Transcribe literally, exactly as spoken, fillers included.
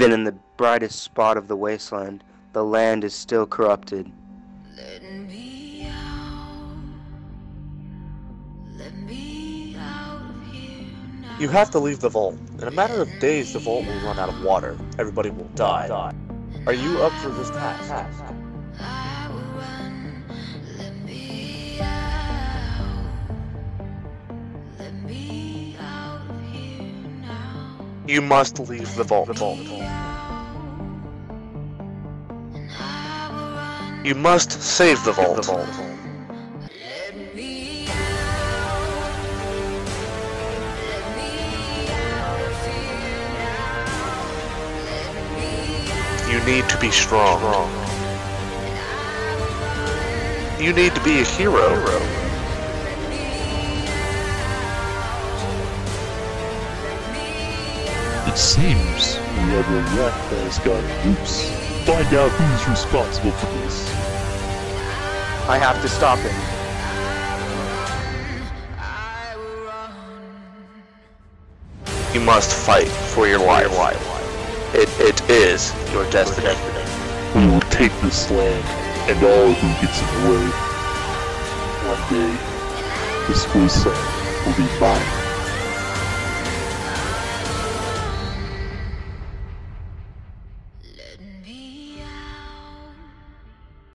Even in the brightest spot of the wasteland, the land is still corrupted. Let me out. Let me out of here now. You have to leave the vault. In a matter of days, the vault will run out of water. Everybody will die. die. Are you up for this task? I will run. Let me out. Let me out of here now. You must leave the vault. The vault. You must save the vault. The vault. Let me out. Let me out of here now. Let me out. You need to be strong. You need to be a hero. It seems the other left has got oops. Find out who's responsible for this. I have to stop him. I will run. I will run. You must fight for your life. It it is your destiny. We will take this land and all who gets in the way. One day, this wasteland will be mine.